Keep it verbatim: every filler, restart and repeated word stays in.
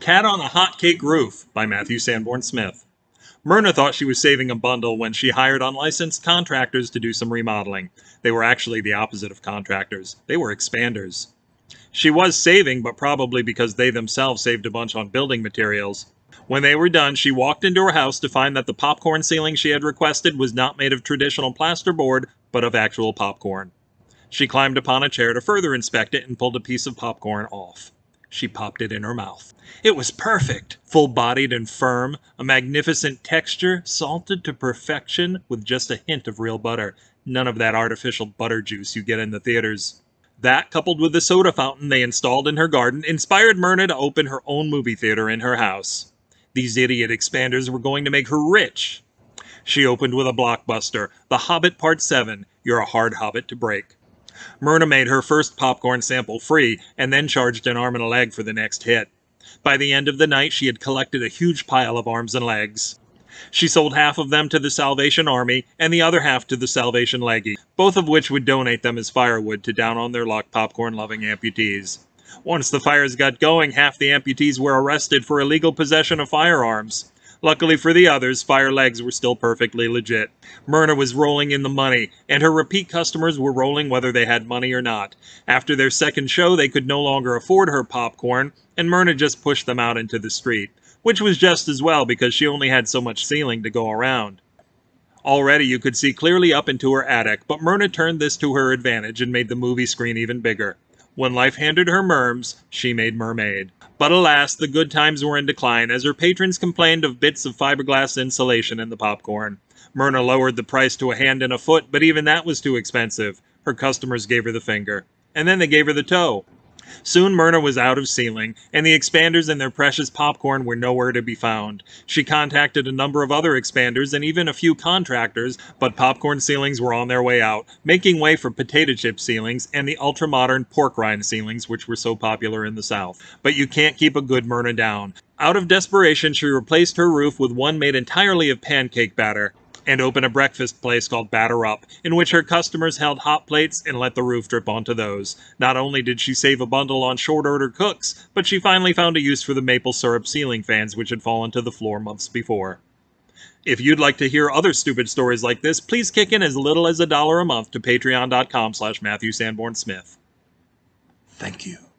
Cat on a Hot Cake Roof by Matthew Sanborn Smith. Myrna thought she was saving a bundle when she hired unlicensed contractors to do some remodeling. They were actually the opposite of contractors. They were expanders. She was saving, but probably because they themselves saved a bunch on building materials. When they were done, she walked into her house to find that the popcorn ceiling she had requested was not made of traditional plasterboard, but of actual popcorn. She climbed upon a chair to further inspect it and pulled a piece of popcorn off. She popped it in her mouth. It was perfect, full-bodied and firm, a magnificent texture, salted to perfection with just a hint of real butter. None of that artificial butter juice you get in the theaters. That, coupled with the soda fountain they installed in her garden, inspired Myrna to open her own movie theater in her house. These idiot expanders were going to make her rich. She opened with a blockbuster, The Hobbit Part seven, You're a Hard Hobbit to Break. Myrna made her first popcorn sample free, and then charged an arm and a leg for the next hit. By the end of the night, she had collected a huge pile of arms and legs. She sold half of them to the Salvation Army, and the other half to the Salvation Leggy, both of which would donate them as firewood to down-on-their-luck popcorn-loving amputees. Once the fires got going, half the amputees were arrested for illegal possession of firearms. Luckily for the others, fire legs were still perfectly legit. Myrna was rolling in the money, and her repeat customers were rolling whether they had money or not. After their second show, they could no longer afford her popcorn, and Myrna just pushed them out into the street, which was just as well because she only had so much ceiling to go around. Already you could see clearly up into her attic, but Myrna turned this to her advantage and made the movie screen even bigger. When life handed her merms, she made mermaid. But alas, the good times were in decline as her patrons complained of bits of fiberglass insulation in the popcorn. Myrna lowered the price to a hand and a foot, but even that was too expensive. Her customers gave her the finger, and then they gave her the toe. Soon Myrna was out of ceiling, and the expanders and their precious popcorn were nowhere to be found. She contacted a number of other expanders and even a few contractors, but popcorn ceilings were on their way out, making way for potato chip ceilings and the ultra-modern pork rind ceilings which were so popular in the South. But you can't keep a good Myrna down. Out of desperation, she replaced her roof with one made entirely of pancake batter, and opened a breakfast place called Batter Up, in which her customers held hot plates and let the roof drip onto those. Not only did she save a bundle on short-order cooks, but she finally found a use for the maple syrup ceiling fans which had fallen to the floor months before. If you'd like to hear other stupid stories like this, please kick in as little as a dollar a month to patreon dot com slash Matthew Sanborn Smith. Thank you.